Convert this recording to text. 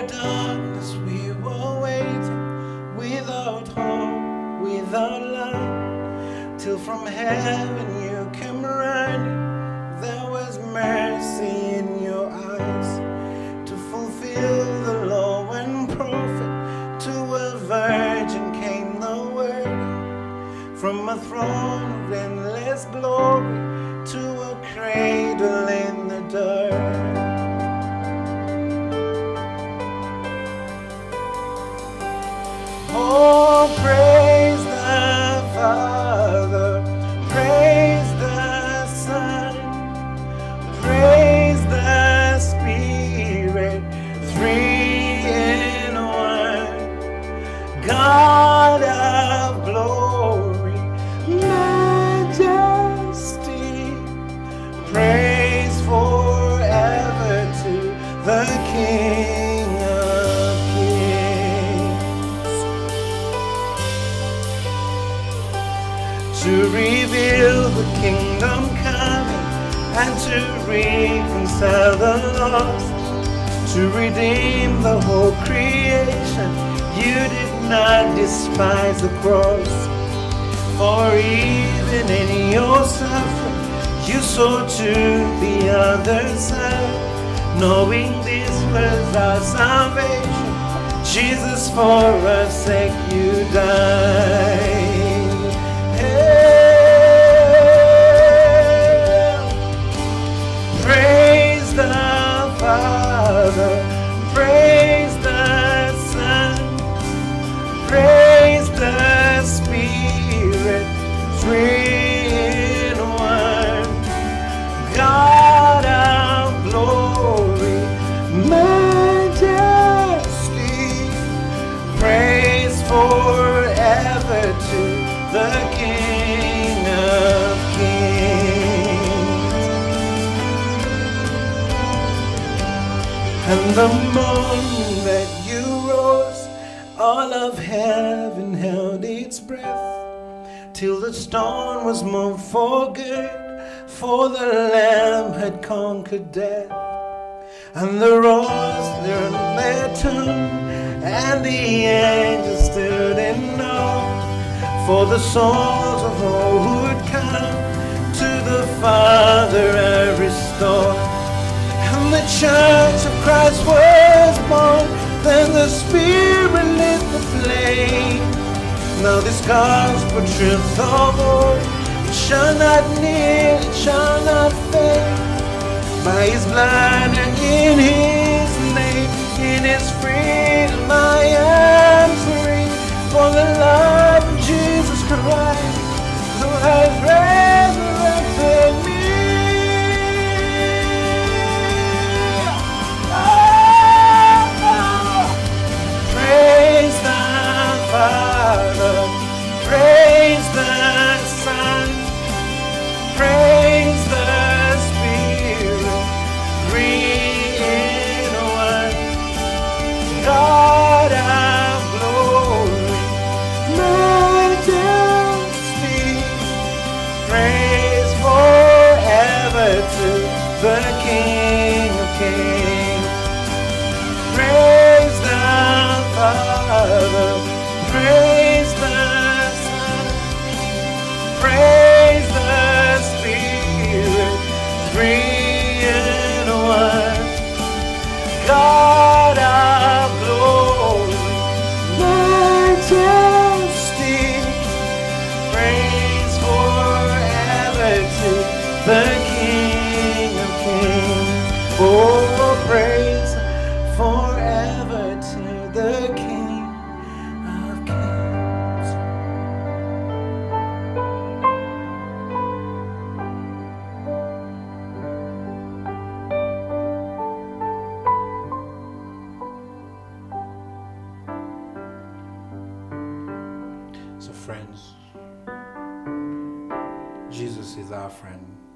were done as we were waiting, without hope, without love, till from heaven you came running. There was mercy in your eyes to fulfill the law and prophet. To a virgin came the word from a throne of endless glory, to a cradle in the dirt. Oh, praise the Father, praise the Son, praise the Spirit, three in one. God of glory, majesty, praise forever to the King. To reveal the kingdom coming, and to reconcile the lost, to redeem the whole creation. You did not despise the cross, for even in your suffering you saw to the other side. Knowing this was our salvation, Jesus for our sake you died. Praise the Son, praise the Spirit, three in one. God of glory, majesty, praise forever to the King of Kings. And the moment that you rose, all of heaven held its breath, till the stone was moved for good, for the Lamb had conquered death. And the rose there on their tomb, and the angels stood in awe, for the souls of all who had come to the Father are restored. The Church of Christ was born, then the Spirit lit the flame. Now this gospel truth of old, it shall not need, it shall not fail. By His blood and in His name, in His freedom I am free. For the love of Jesus Christ, who has resurrected me. Praise the Son, praise the Spirit, three in one. God of glory, majesty, praise forever to the King of Kings. Praise the Father, praise the Son, praise the Spirit, three in one. God of glory, majesty, praise forever to the King of Kings. Oh, praise forever to the King. So friends, Jesus is our friend.